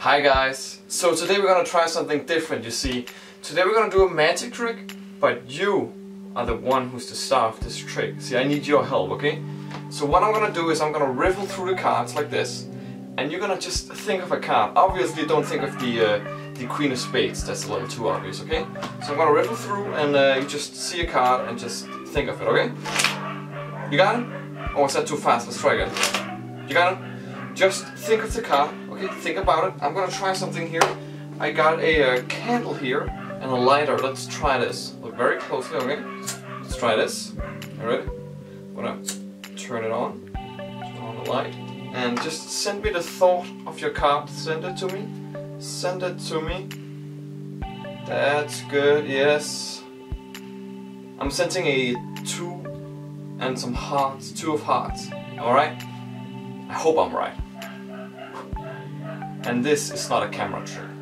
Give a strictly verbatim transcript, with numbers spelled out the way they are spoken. Hi guys! So today we're gonna try something different, you see. Today we're gonna do a magic trick, but you are the one who's the star of this trick. See, I need your help, okay? So what I'm gonna do is I'm gonna riffle through the cards like this, and you're gonna just think of a card. Obviously don't think of the, uh, the Queen of Spades, that's a little too obvious, okay? So I'm gonna riffle through and uh, you just see a card and just think of it, okay? You got it? Oh, is that too fast? Let's try again. You got it? Just think of the card. Think about it. I'm gonna try something here. I got a uh, candle here and a lighter. Let's try this. Look very closely, okay? Let's try this. Alright. I'm gonna turn it on. Turn on the light. And just send me the thought of your card. Send it to me. Send it to me. That's good, yes. I'm sensing a two and some hearts. Two of hearts. Alright? I hope I'm right. And this is not a camera trick.